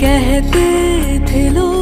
कहते थे लोग।